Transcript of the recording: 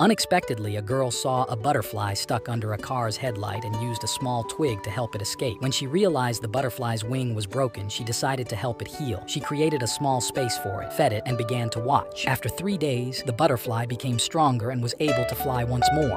Unexpectedly, a girl saw a butterfly stuck under a car's headlight and used a small twig to help it escape. When she realized the butterfly's wing was broken, she decided to help it heal. She created a small space for it, fed it, and began to watch. After 3 days, the butterfly became stronger and was able to fly once more.